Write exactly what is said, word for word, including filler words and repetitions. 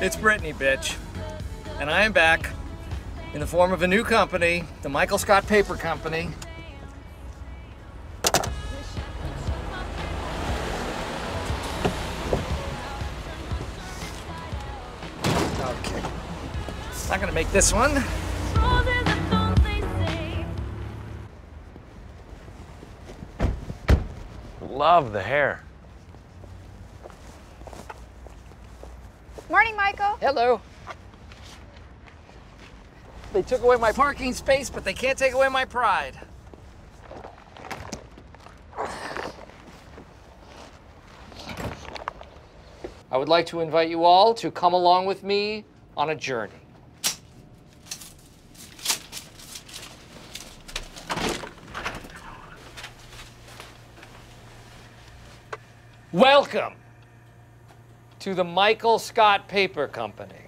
It's Britney, bitch, and I am back in the form of a new company, the Michael Scott Paper Company. Okay, not gonna make this one. Love the hair. Morning, Michael. Hello. They took away my parking space, but they can't take away my pride. I would like to invite you all to come along with me on a journey. Welcome to the Michael Scott Paper Company.